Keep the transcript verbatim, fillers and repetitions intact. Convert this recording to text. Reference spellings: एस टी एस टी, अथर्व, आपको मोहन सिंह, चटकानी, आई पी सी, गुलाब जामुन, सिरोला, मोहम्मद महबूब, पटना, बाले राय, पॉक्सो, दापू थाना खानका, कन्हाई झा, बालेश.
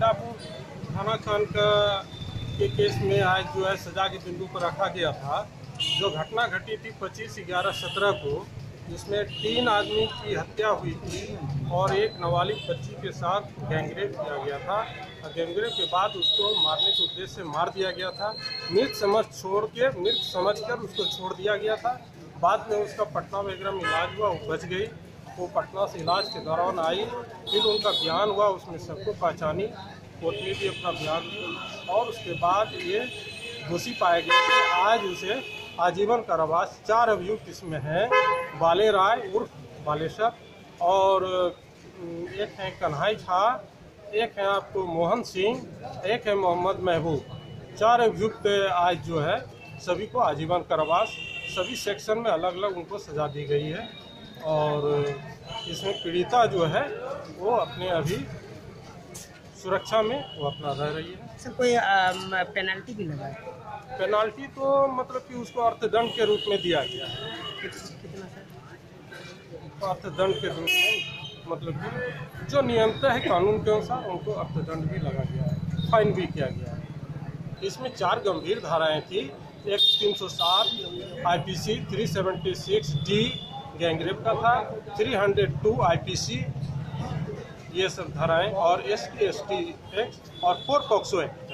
दापू थाना खानका के केस में आज जो है सजा के बिंदु पर रखा गया था। जो घटना घटी थी पच्चीस ग्यारह सत्रह को, जिसमें तीन आदमी की हत्या हुई थी और एक नाबालिग बच्ची के साथ गैंगरेप किया गया था। गैंगरेप के बाद उसको मारने के उद्देश्य से मार दिया गया था। मृत समझ छोड़ के मृत समझकर उसको छोड़ दिया गया था। बाद में उसका पटना वगैरह में इलाज हुआ, वो बच गई। वो पटना से इलाज के दौरान आई, फिर उनका बयान हुआ, उसमें सबको पहचानी, कोर्ट में भी अपना बयान दिया और उसके बाद ये दोषी पाए गए थे। आज उसे आजीवन कारावास, चार अभियुक्त इसमें हैं, बाले राय उर्फ बालेश और एक हैं कन्हाई झा, एक हैं आपको मोहन सिंह, एक है मोहम्मद महबूब। चार अभियुक्त आज जो है सभी को आजीवन कारावास, सभी सेक्शन में अलग अलग उनको सजा दी गई है। और इसमें पीड़िता जो है वो अपने अभी सुरक्षा में वो अपना रह रही है। सर कोई आ, पेनल्टी भी लगा है? पेनाल्टी तो मतलब कि उसको अर्थदंड के रूप में दिया गया है। कितना सर? अर्थदंड के रूप में, मतलब कि जो नियमतः है कानून के अनुसार उनको अर्थदंड भी लगा गया है, फाइन भी किया गया है। इसमें चार गंभीर धाराएं थी, एक तीन सौ सात आई पी सी three seventy six D gang rape का था, three hundred two आई पी सी ये सब धाराएँ और एस टी एस टी act और फोर पॉक्सो एक्ट